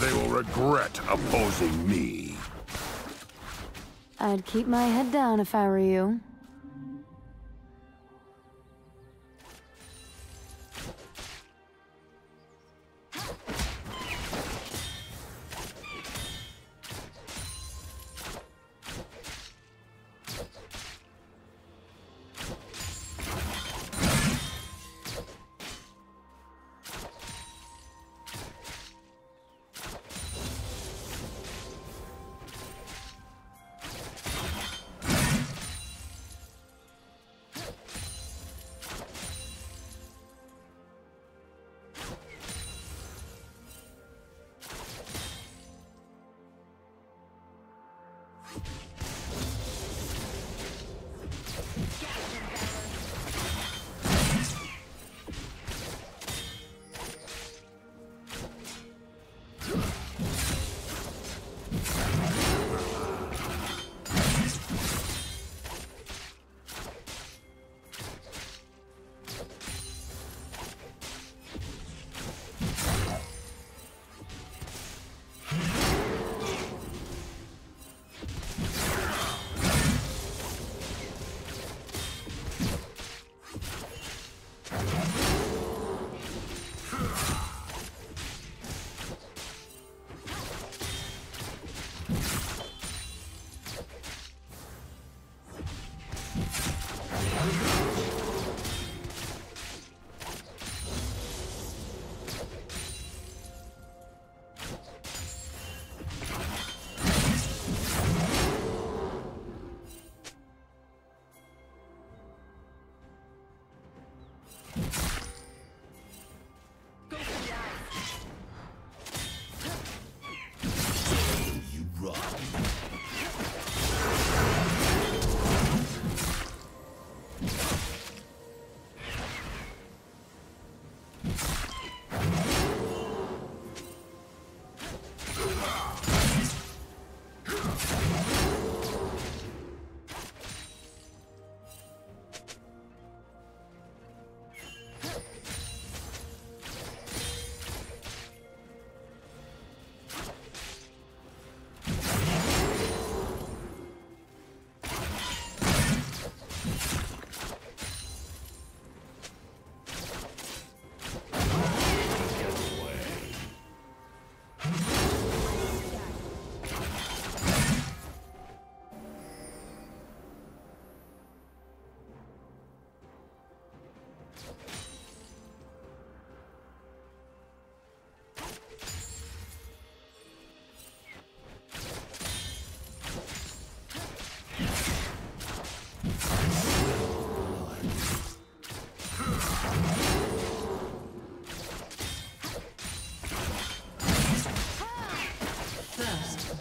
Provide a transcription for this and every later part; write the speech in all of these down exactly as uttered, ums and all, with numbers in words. They will regret opposing me. I'd keep my head down if I were you.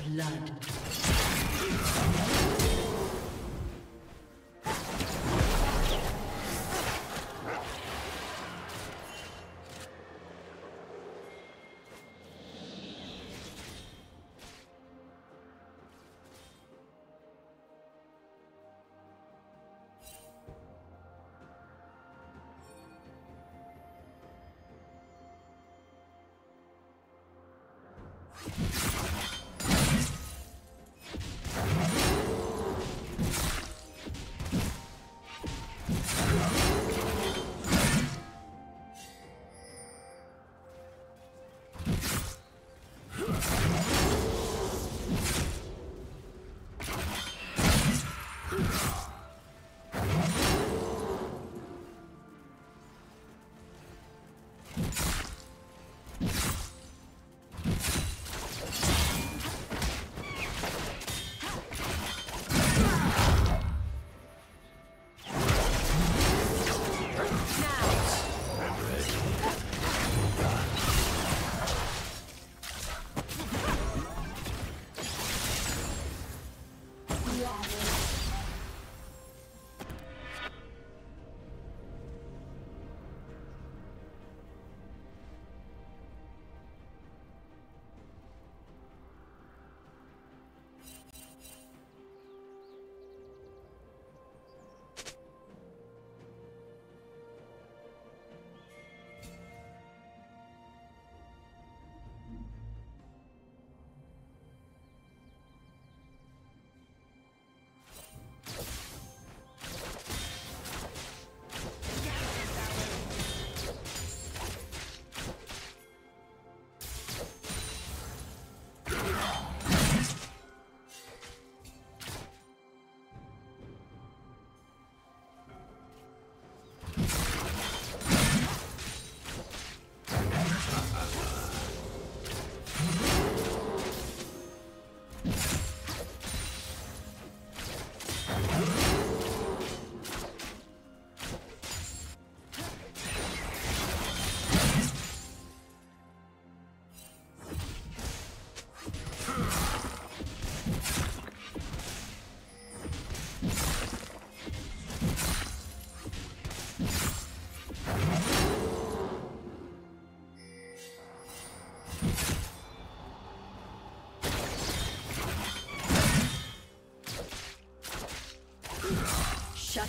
Blood.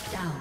Shut down.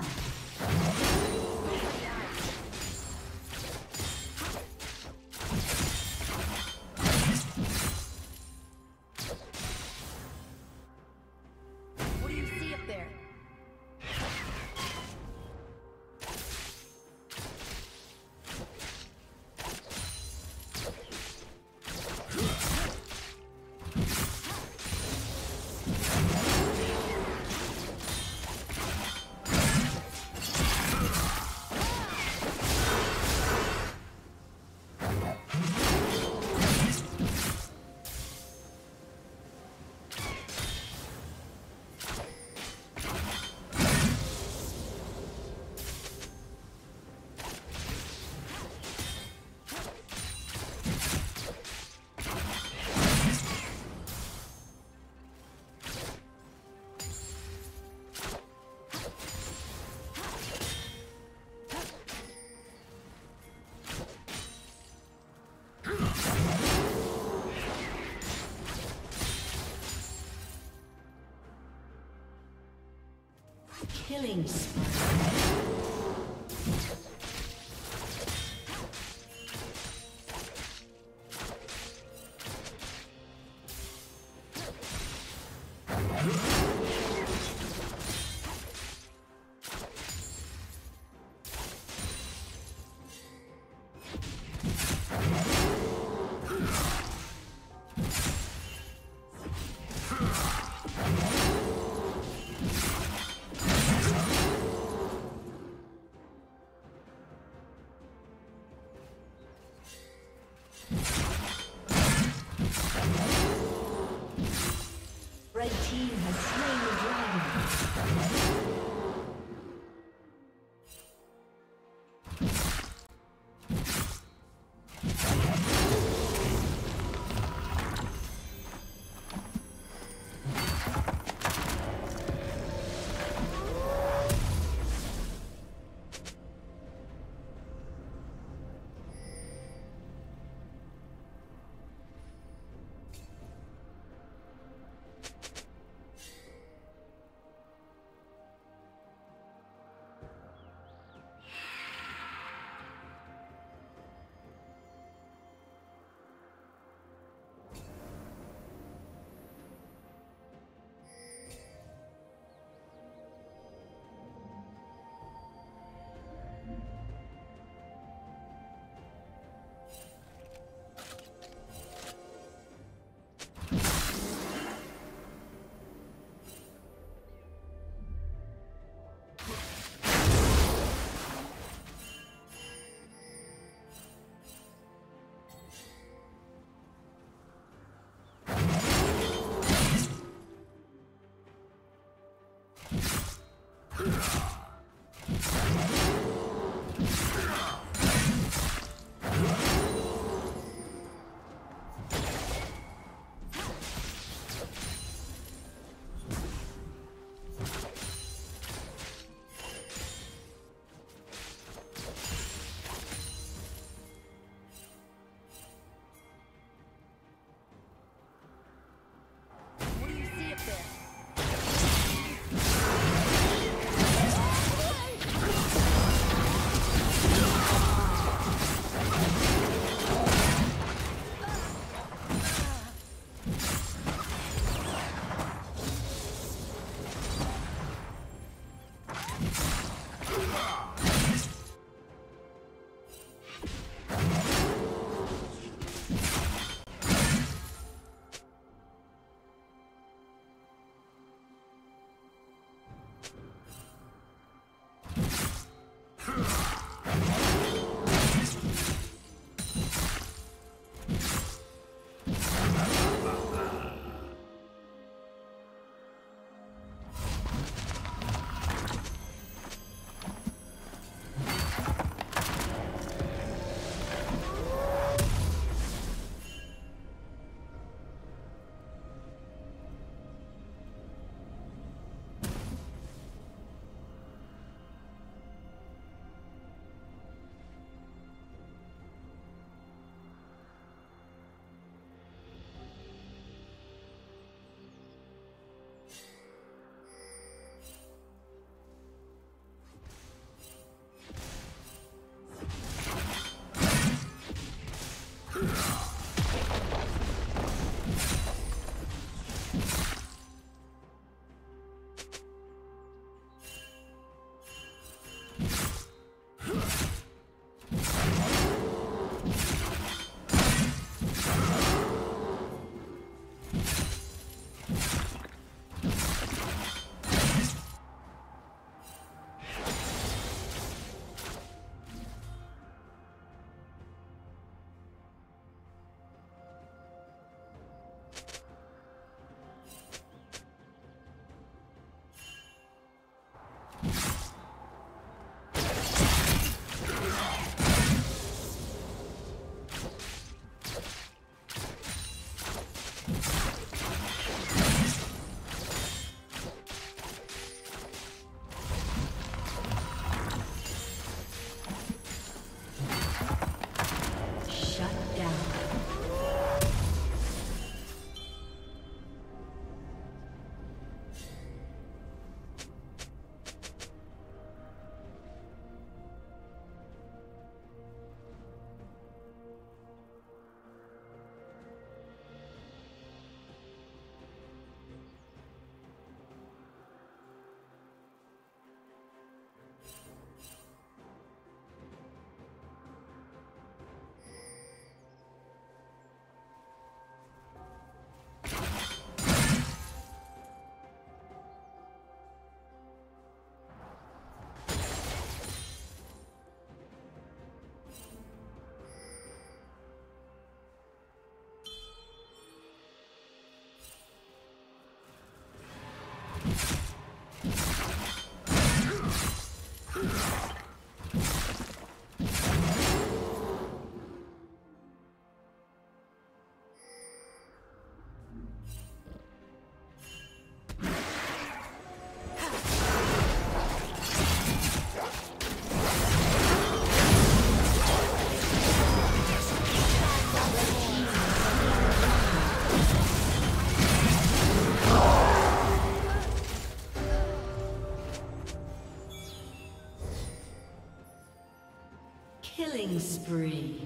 Killings. spree.